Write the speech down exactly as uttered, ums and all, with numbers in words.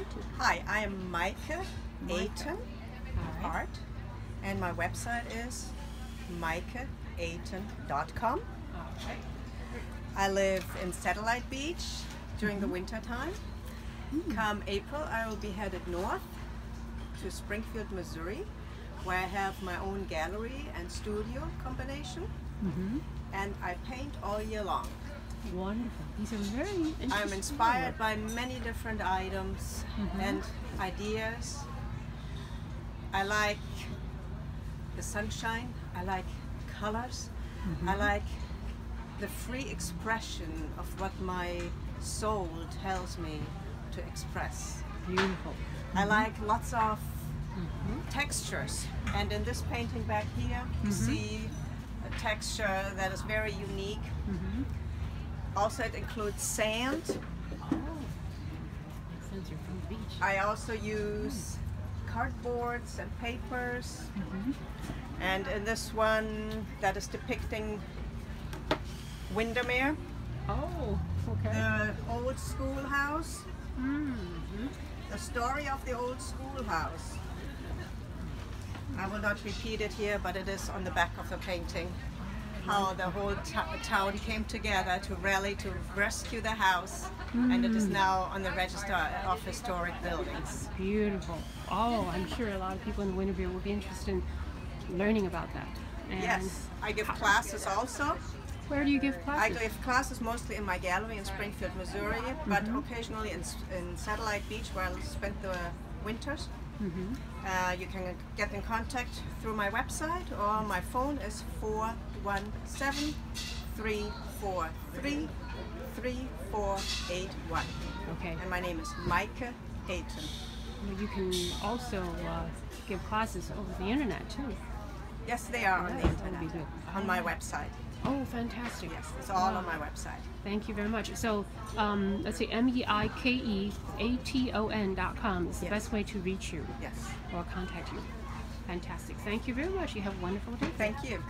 website? Hi, I am Micah Aiton, right. Art, and my website is Mica Ayton dot com. Okay. I live in Satellite Beach during mm-hmm. the winter time. Mm-hmm. Come April, I will be headed north to Springfield, Missouri, where I have my own gallery and studio combination, mm-hmm. and I paint all year long. Wonderful. These are very interesting. I'm inspired by many different items mm-hmm. and ideas. I like the sunshine, I like colors, mm-hmm. I like the free expression of what my soul tells me to express. Beautiful. Mm-hmm. I like lots of mm-hmm. textures, and in this painting back here you mm-hmm. see a texture that is very unique. Mm-hmm. Also, it includes sand. Oh, since you're from the beach. I also use mm. cardboards and papers. Mm-hmm. And in this one, that is depicting Windermere. Oh, okay. The old schoolhouse. Mm-hmm. The story of the old schoolhouse. I will not repeat it here, but it is on the back of the painting. How the whole town came together to rally to rescue the house, mm. and it is now on the register of historic buildings. Beautiful. Oh, I'm sure a lot of people in Winterview will be interested in learning about that. And yes, I give classes also. Where do you give classes? I give classes mostly in my gallery in Springfield, Missouri, but mm-hmm. occasionally in, in Satellite Beach, where I spent the winters. Mm-hmm. uh, you can get in contact through my website, or my phone is four one seven, three four three, three four eight one. Okay. And my name is Micah Aiton. You can also uh, give classes over the internet too. Yes, they are yes, on the internet, good. on my website. Oh, fantastic. Yes, it's all wow. on my website. Thank you very much. So, um, let's see, M I C A Ayton dot com is the yes. best way to reach you. Yes. Or contact you. Fantastic. Thank you very much. You have a wonderful day. Thank you.